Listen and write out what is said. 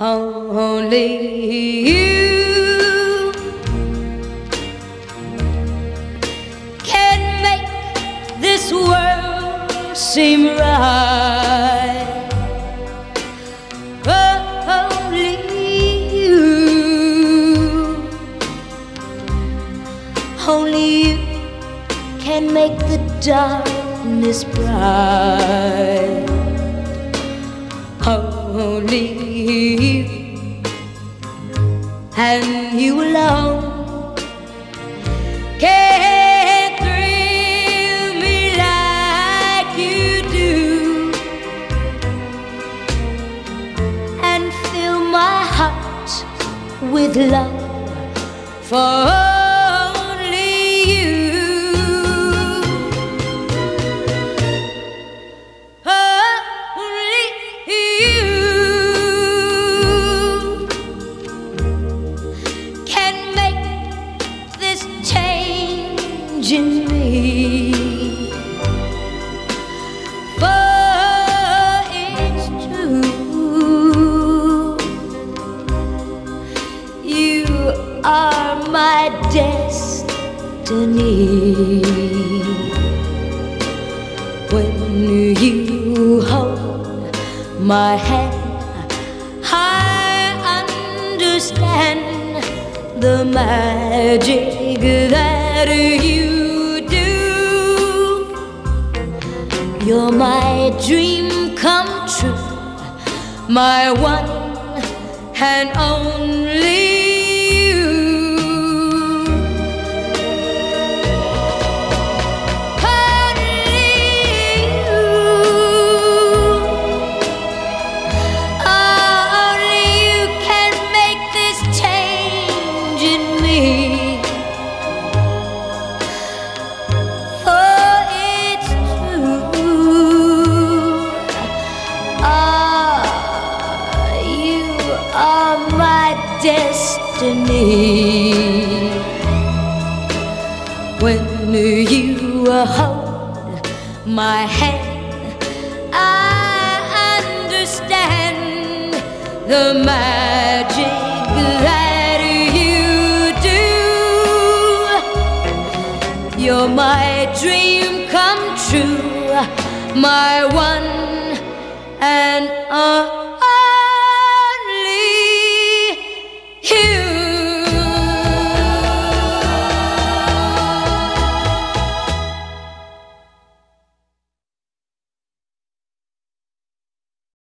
Only you can make this world seem right. Only you, only you can make the darkness bright. Only you, and you alone can thrill me like you do, and fill my heart with love for only you. Only you in me, for it's true, you are my destiny. When you hold my hand, I understand the magic that you. You're my dream come true, my one and only you. Only you, only you can make this change in me. Destiny. When you hold my hand, I understand the magic that you do. You're my dream come true, my one and only.